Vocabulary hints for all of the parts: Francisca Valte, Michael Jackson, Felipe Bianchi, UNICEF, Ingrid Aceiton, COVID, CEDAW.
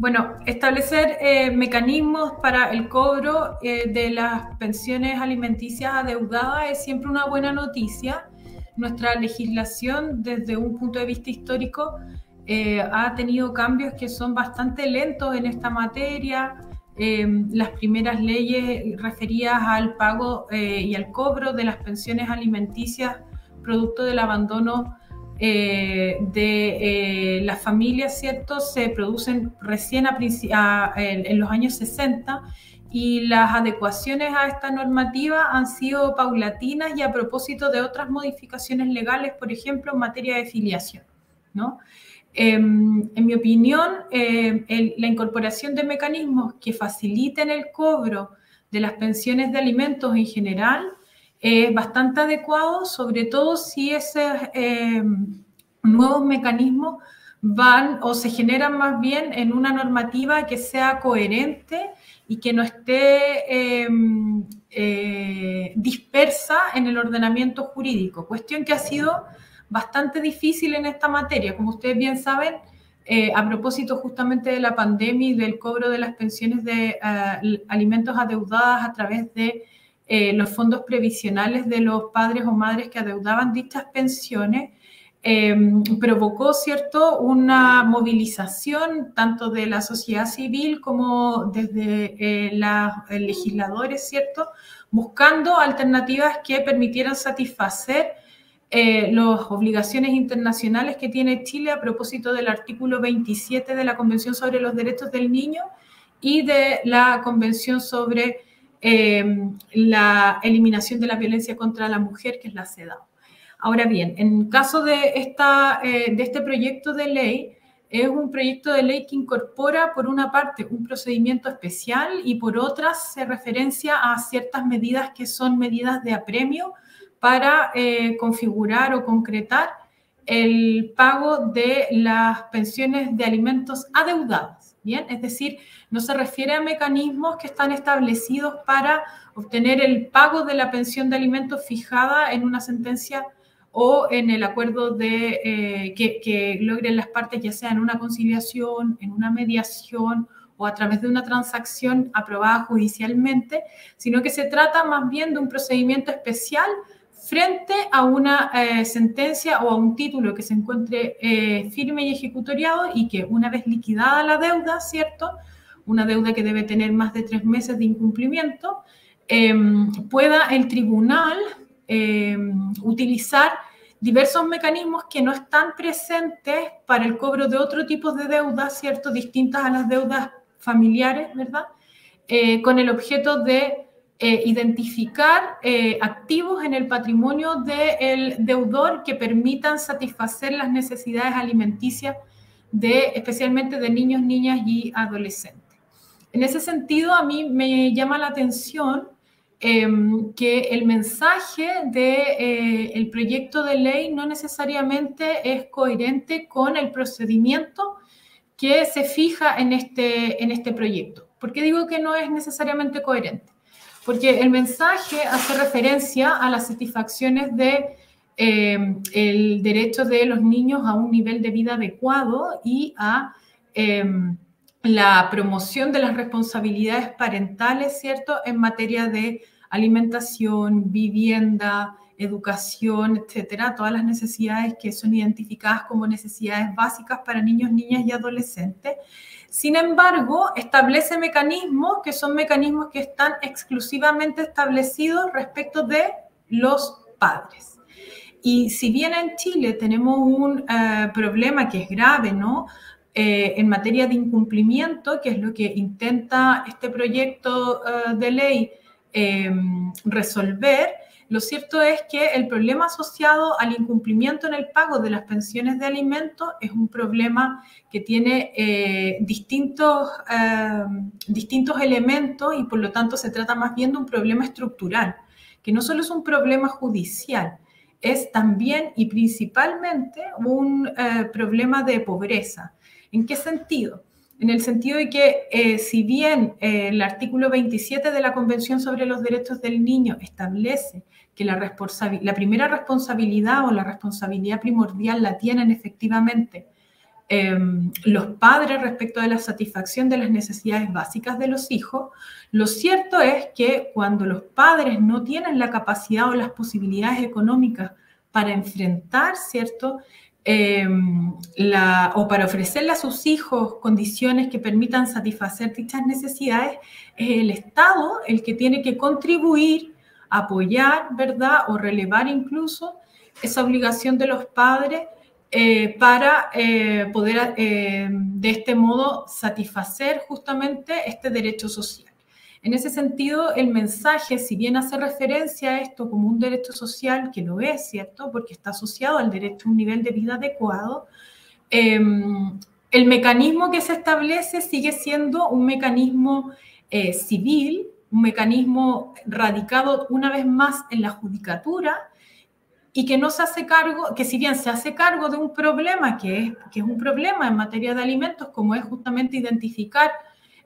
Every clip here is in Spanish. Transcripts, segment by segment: Bueno, establecer mecanismos para el cobro de las pensiones alimenticias adeudadas es siempre una buena noticia. Nuestra legislación, desde un punto de vista histórico, ha tenido cambios que son bastante lentos en esta materia. Las primeras leyes referidas al pago y al cobro de las pensiones alimenticias producto del abandono de las familias, ¿cierto?, se producen recién en los años 60, y las adecuaciones a esta normativa han sido paulatinas y a propósito de otras modificaciones legales, por ejemplo, en materia de filiación, ¿no? En mi opinión, la incorporación de mecanismos que faciliten el cobro de las pensiones de alimentos en general es bastante adecuado, sobre todo si esos nuevos mecanismos van o se generan más bien en una normativa que sea coherente y que no esté dispersa en el ordenamiento jurídico, cuestión que ha sido bastante difícil en esta materia. Como ustedes bien saben, a propósito justamente de la pandemia y del cobro de las pensiones de alimentos adeudadas a través de los fondos previsionales de los padres o madres que adeudaban dichas pensiones, provocó, ¿cierto?, una movilización tanto de la sociedad civil como desde los legisladores, ¿cierto?, buscando alternativas que permitieran satisfacer las obligaciones internacionales que tiene Chile a propósito del artículo 27 de la Convención sobre los Derechos del Niño y de la Convención sobre la Eliminación de la Violencia contra la Mujer, que es la CEDAW. Ahora bien, en caso de este proyecto de ley, es un proyecto de ley que incorpora, por una parte, un procedimiento especial y, por otra, se referencia a ciertas medidas que son medidas de apremio para configurar o concretar el pago de las pensiones de alimentos adeudadas, ¿bien? Es decir, no se refiere a mecanismos que están establecidos para obtener el pago de la pensión de alimentos fijada en una sentencia o en el acuerdo de, que logren las partes, ya sea en una conciliación, en una mediación o a través de una transacción aprobada judicialmente, sino que se trata más bien de un procedimiento especial frente a una sentencia o a un título que se encuentre firme y ejecutoriado, y que una vez liquidada la deuda, ¿cierto?, una deuda que debe tener más de 3 meses de incumplimiento, pueda el tribunal utilizar diversos mecanismos que no están presentes para el cobro de otro tipo de deudas, ¿cierto?, distintas a las deudas familiares, ¿verdad?, con el objeto de identificar activos en el patrimonio del deudor que permitan satisfacer las necesidades alimenticias especialmente de niños, niñas y adolescentes. En ese sentido, a mí me llama la atención que el mensaje del proyecto de ley no necesariamente es coherente con el procedimiento que se fija en este proyecto. ¿Por qué digo que no es necesariamente coherente? Porque el mensaje hace referencia a las satisfacciones del derecho de los niños a un nivel de vida adecuado y a la promoción de las responsabilidades parentales, ¿cierto?, en materia de alimentación, vivienda, educación, etcétera, todas las necesidades que son identificadas como necesidades básicas para niños, niñas y adolescentes. Sin embargo, establece mecanismos que son mecanismos que están exclusivamente establecidos respecto de los padres. Y si bien en Chile tenemos un problema que es grave, ¿no?, en materia de incumplimiento, que es lo que intenta este proyecto de ley resolver, lo cierto es que el problema asociado al incumplimiento en el pago de las pensiones de alimentos es un problema que tiene distintos elementos, y por lo tanto se trata más bien de un problema estructural, que no solo es un problema judicial, es también y principalmente un problema de pobreza. ¿En qué sentido? En el sentido de que si bien el artículo 27 de la Convención sobre los Derechos del Niño establece que la primera responsabilidad o la responsabilidad primordial la tienen efectivamente los padres respecto de la satisfacción de las necesidades básicas de los hijos, lo cierto es que cuando los padres no tienen la capacidad o las posibilidades económicas para enfrentar, ¿cierto?, o para ofrecerle a sus hijos condiciones que permitan satisfacer dichas necesidades, es el Estado el que tiene que contribuir, apoyar, ¿verdad?, o relevar incluso esa obligación de los padres para poder de este modo satisfacer justamente este derecho social. En ese sentido, el mensaje, si bien hace referencia a esto como un derecho social, que lo es, ¿cierto?, porque está asociado al derecho a un nivel de vida adecuado, el mecanismo que se establece sigue siendo un mecanismo civil, un mecanismo radicado una vez más en la judicatura y que no se hace cargo, que si bien se hace cargo de un problema que es un problema en materia de alimentos, como es justamente identificar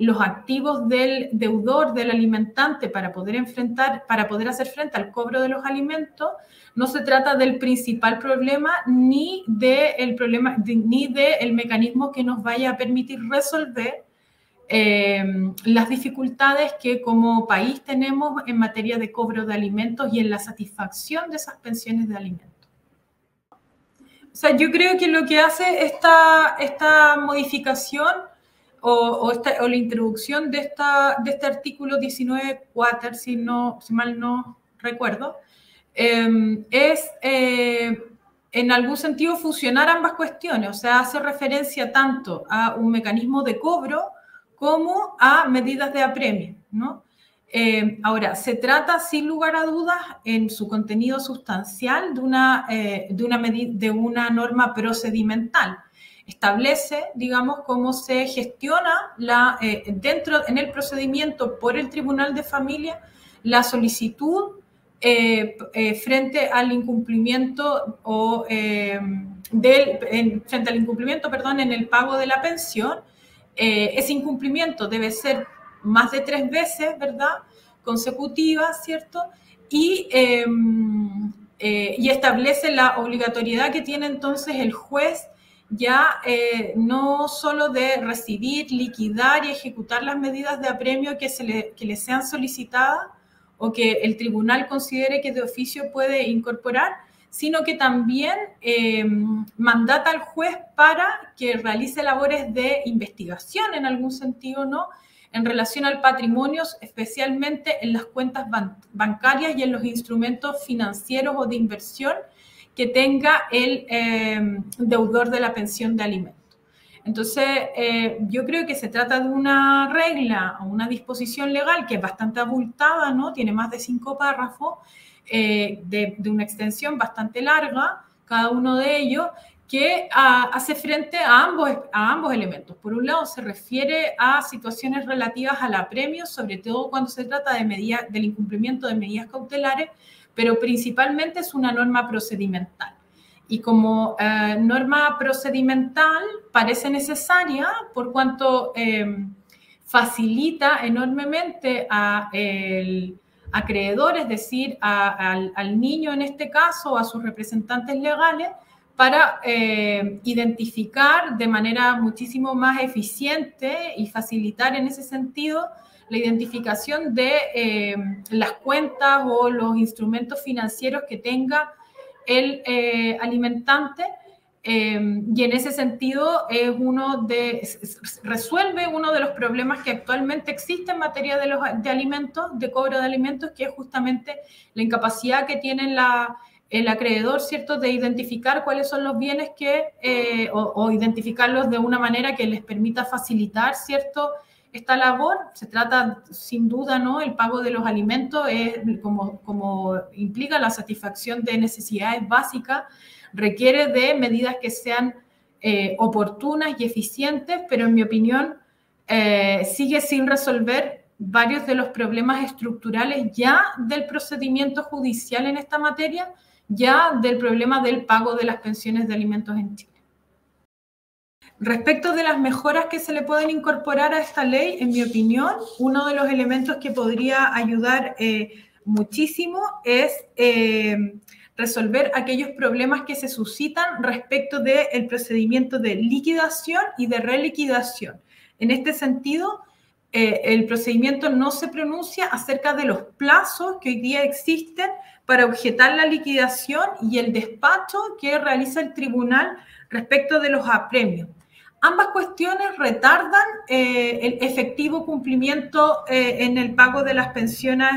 los activos del deudor, del alimentante, para poder hacer frente al cobro de los alimentos, no se trata del principal problema ni del problema, ni del mecanismo que nos vaya a permitir resolver las dificultades que como país tenemos en materia de cobro de alimentos y en la satisfacción de esas pensiones de alimentos. O sea, yo creo que lo que hace esta modificación o la introducción de este artículo 19.4, si mal no recuerdo, es en algún sentido fusionar ambas cuestiones, o sea, hace referencia tanto a un mecanismo de cobro como a medidas de apremio, ¿no? Ahora, se trata sin lugar a dudas en su contenido sustancial de una norma procedimental. Establece, digamos, cómo se gestiona en el procedimiento por el Tribunal de Familia la solicitud frente al incumplimiento, perdón, en el pago de la pensión. Ese incumplimiento debe ser más de 3 veces, ¿verdad?, consecutiva, ¿cierto?, y establece la obligatoriedad que tiene entonces el juez ya no solo de recibir, liquidar y ejecutar las medidas de apremio que le sean solicitadas o que el tribunal considere que de oficio puede incorporar, sino que también mandata al juez para que realice labores de investigación en algún sentido, ¿no?, en relación al patrimonio, especialmente en las cuentas bancarias y en los instrumentos financieros o de inversión que tenga el deudor de la pensión de alimentos. Entonces, yo creo que se trata de una regla o una disposición legal que es bastante abultada, ¿no? Tiene más de 5 párrafos, de una extensión bastante larga, cada uno de ellos, que hace frente a ambos elementos. Por un lado, se refiere a situaciones relativas al apremio, sobre todo cuando se trata del incumplimiento de medidas cautelares, pero principalmente es una norma procedimental. Y como norma procedimental parece necesaria por cuanto facilita enormemente a el acreedor, es decir, al niño en este caso, a sus representantes legales, para identificar de manera muchísimo más eficiente y facilitar en ese sentido la identificación de las cuentas o los instrumentos financieros que tenga el alimentante, y en ese sentido resuelve uno de los problemas que actualmente existe en materia de alimentos, de cobro de alimentos, que es justamente la incapacidad que tiene el acreedor, ¿cierto?, de identificar cuáles son los bienes o identificarlos de una manera que les permita facilitar, ¿cierto?, esta labor. Se trata, sin duda, ¿no?, el pago de los alimentos es, como implica la satisfacción de necesidades básicas, requiere de medidas que sean oportunas y eficientes, pero en mi opinión sigue sin resolver varios de los problemas estructurales ya del procedimiento judicial en esta materia, ya del problema del pago de las pensiones de alimentos en Chile. Respecto de las mejoras que se le pueden incorporar a esta ley, en mi opinión, uno de los elementos que podría ayudar muchísimo es resolver aquellos problemas que se suscitan respecto del procedimiento de liquidación y de reliquidación. En este sentido, el procedimiento no se pronuncia acerca de los plazos que hoy día existen para objetar la liquidación y el despacho que realiza el tribunal respecto de los apremios. Ambas cuestiones retardan el efectivo cumplimiento en el pago de las pensiones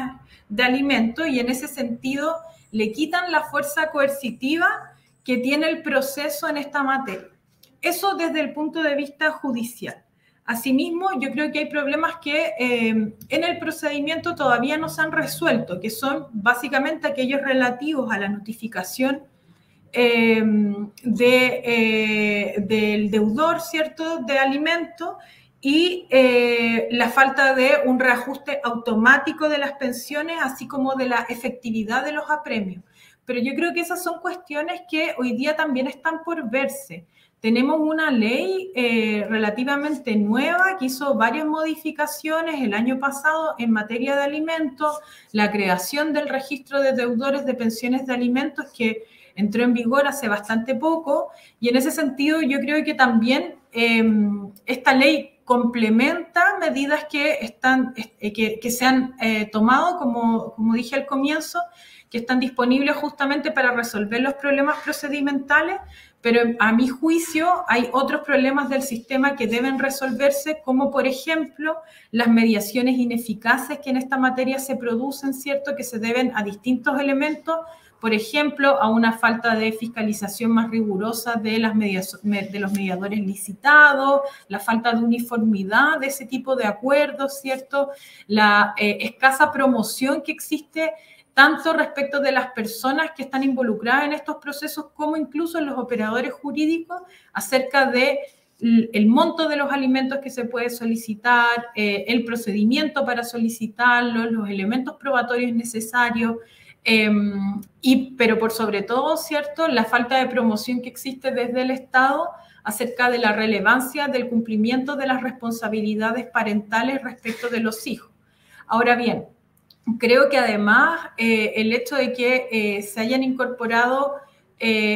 de alimento y en ese sentido le quitan la fuerza coercitiva que tiene el proceso en esta materia. Eso desde el punto de vista judicial. Asimismo, yo creo que hay problemas que en el procedimiento todavía no se han resuelto, que son básicamente aquellos relativos a la notificación del deudor, ¿cierto?, de alimento y la falta de un reajuste automático de las pensiones, así como de la efectividad de los apremios. Pero yo creo que esas son cuestiones que hoy día también están por verse. Tenemos una ley relativamente nueva que hizo varias modificaciones el año pasado en materia de alimentos, la creación del registro de deudores de pensiones de alimentos que entró en vigor hace bastante poco y en ese sentido yo creo que también esta ley complementa medidas que están que se han tomado, como dije al comienzo, que están disponibles justamente para resolver los problemas procedimentales, pero a mi juicio hay otros problemas del sistema que deben resolverse, como por ejemplo las mediaciones ineficaces que en esta materia se producen, ¿cierto?, que se deben a distintos elementos, por ejemplo, a una falta de fiscalización más rigurosa de los mediadores licitados, la falta de uniformidad de ese tipo de acuerdos, ¿cierto?, la escasa promoción que existe tanto respecto de las personas que están involucradas en estos procesos como incluso en los operadores jurídicos acerca de el monto de los alimentos que se puede solicitar, el procedimiento para solicitarlos, los elementos probatorios necesarios, pero por sobre todo, ¿cierto?, la falta de promoción que existe desde el Estado acerca de la relevancia del cumplimiento de las responsabilidades parentales respecto de los hijos. Ahora bien, creo que además el hecho de que se hayan incorporado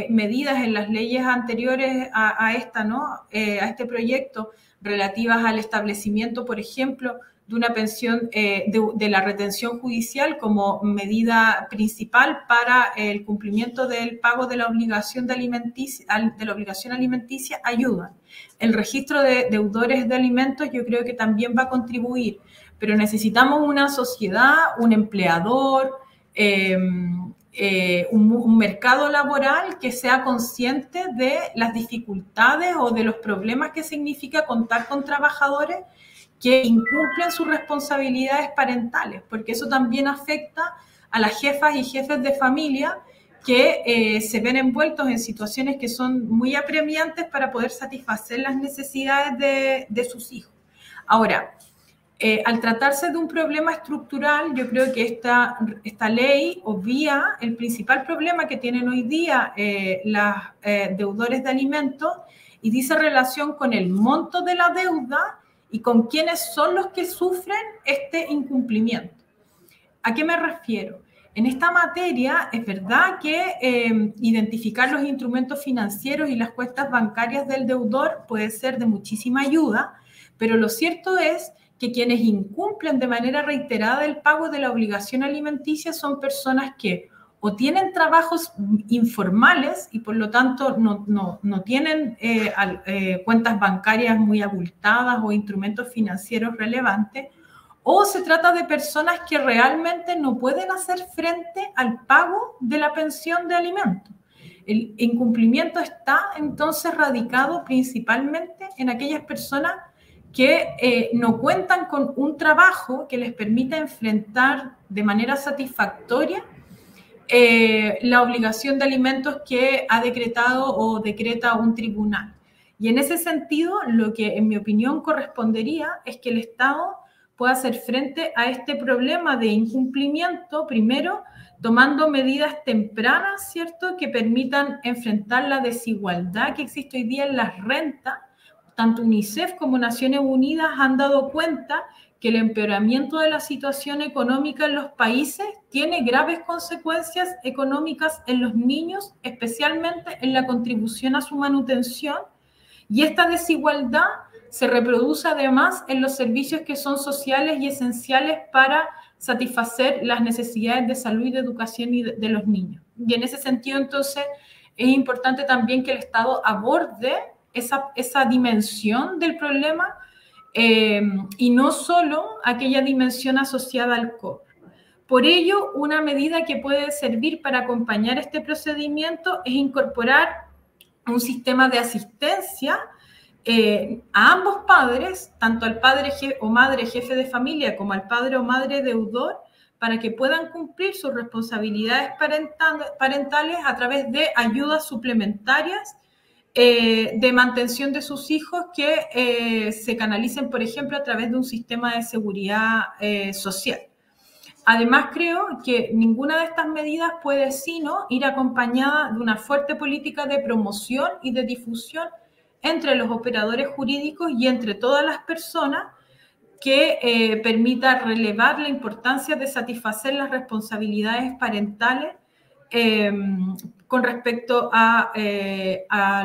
medidas en las leyes anteriores a este proyecto relativas al establecimiento, por ejemplo, de una pensión de la retención judicial como medida principal para el cumplimiento del pago de la obligación alimenticia ayudan. El registro de deudores de alimentos yo creo que también va a contribuir, pero necesitamos una sociedad, un empleador, un mercado laboral que sea consciente de las dificultades o de los problemas que significa contar con trabajadores que incumplen sus responsabilidades parentales, porque eso también afecta a las jefas y jefes de familia que se ven envueltos en situaciones que son muy apremiantes para poder satisfacer las necesidades de sus hijos. Ahora, al tratarse de un problema estructural, yo creo que esta ley obvia el principal problema que tienen hoy día los deudores de alimentos y dice relación con el monto de la deuda y con quiénes son los que sufren este incumplimiento. ¿A qué me refiero? En esta materia es verdad que identificar los instrumentos financieros y las cuentas bancarias del deudor puede ser de muchísima ayuda, pero lo cierto es que quienes incumplen de manera reiterada el pago de la obligación alimenticia son personas que o tienen trabajos informales y por lo tanto no tienen cuentas bancarias muy abultadas o instrumentos financieros relevantes, o se trata de personas que realmente no pueden hacer frente al pago de la pensión de alimentos. El incumplimiento está entonces radicado principalmente en aquellas personas que no cuentan con un trabajo que les permita enfrentar de manera satisfactoria la obligación de alimentos que ha decretado o decreta un tribunal. Y en ese sentido, lo que en mi opinión correspondería es que el Estado pueda hacer frente a este problema de incumplimiento, primero tomando medidas tempranas, ¿cierto?, que permitan enfrentar la desigualdad que existe hoy día en las rentas. Tanto UNICEF como Naciones Unidas han dado cuenta que el empeoramiento de la situación económica en los países tiene graves consecuencias económicas en los niños, especialmente en la contribución a su manutención, y esta desigualdad se reproduce además en los servicios que son sociales y esenciales para satisfacer las necesidades de salud y de educación de los niños. Y en ese sentido, entonces, es importante también que el Estado aborde esa dimensión del problema y no solo aquella dimensión asociada al COVID. Por ello, una medida que puede servir para acompañar este procedimiento es incorporar un sistema de asistencia a ambos padres, tanto al padre o madre jefe de familia como al padre o madre deudor, para que puedan cumplir sus responsabilidades parentales a través de ayudas suplementarias de mantención de sus hijos que se canalicen, por ejemplo, a través de un sistema de seguridad social. Además, creo que ninguna de estas medidas puede sino ir acompañada de una fuerte política de promoción y de difusión entre los operadores jurídicos y entre todas las personas que permita relevar la importancia de satisfacer las responsabilidades parentales con respecto a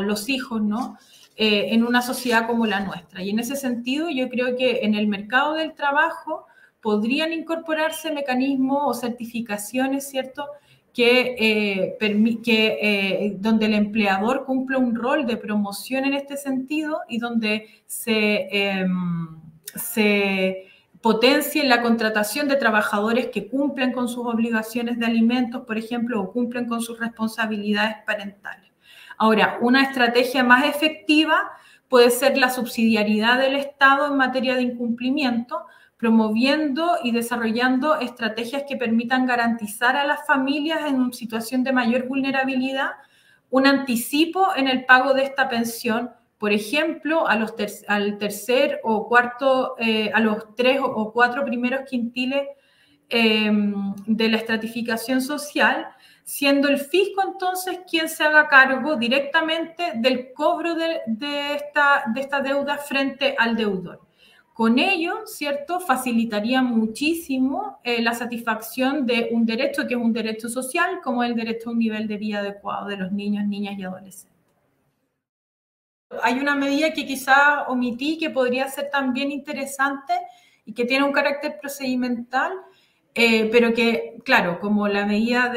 los hijos, ¿no? En una sociedad como la nuestra. Y en ese sentido, yo creo que en el mercado del trabajo podrían incorporarse mecanismos o certificaciones, ¿cierto?, donde el empleador cumple un rol de promoción en este sentido y donde se potencie la contratación de trabajadores que cumplen con sus obligaciones de alimentos, por ejemplo, o cumplen con sus responsabilidades parentales. Ahora, una estrategia más efectiva puede ser la subsidiariedad del Estado en materia de incumplimiento, promoviendo y desarrollando estrategias que permitan garantizar a las familias en situación de mayor vulnerabilidad un anticipo en el pago de esta pensión, por ejemplo, a los 3 o 4 primeros quintiles de la estratificación social, siendo el fisco entonces quien se haga cargo directamente del cobro de esta deuda frente al deudor. Con ello, ¿cierto?, facilitaría muchísimo la satisfacción de un derecho que es un derecho social, como el derecho a un nivel de vida adecuado de los niños, niñas y adolescentes. Hay una medida que quizá omití, que podría ser también interesante y que tiene un carácter procedimental, pero que, claro, como esta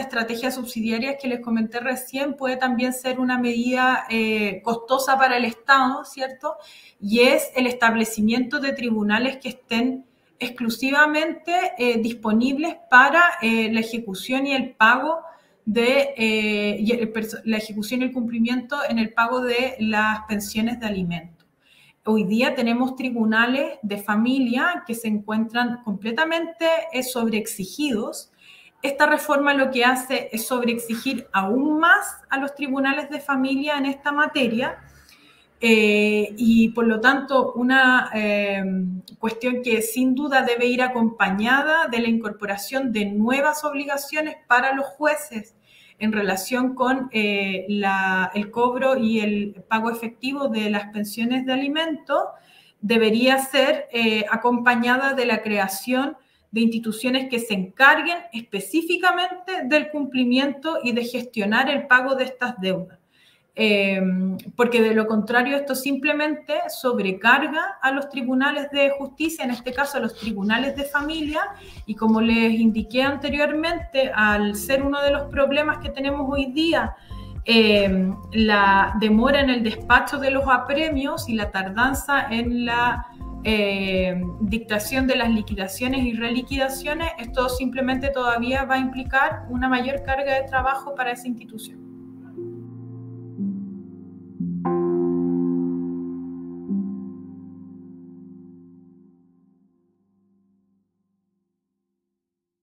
estrategia subsidiaria que les comenté recién, puede también ser una medida costosa para el Estado, ¿cierto? Y es el establecimiento de tribunales que estén exclusivamente disponibles para la ejecución y el pago de la ejecución y el cumplimiento en el pago de las pensiones de alimentos. Hoy día tenemos tribunales de familia que se encuentran completamente sobreexigidos. Esta reforma lo que hace es sobreexigir aún más a los tribunales de familia en esta materia y, por lo tanto, una cuestión que sin duda debe ir acompañada de la incorporación de nuevas obligaciones para los jueces en relación con el cobro y el pago efectivo de las pensiones de alimentos, debería ser acompañada de la creación de instituciones que se encarguen específicamente del cumplimiento y de gestionar el pago de estas deudas. Porque de lo contrario, esto simplemente sobrecarga a los tribunales de justicia, en este caso a los tribunales de familia, y como les indiqué anteriormente, al ser uno de los problemas que tenemos hoy día, la demora en el despacho de los apremios y la tardanza en la dictación de las liquidaciones y reliquidaciones, esto simplemente todavía va a implicar una mayor carga de trabajo para esa institución.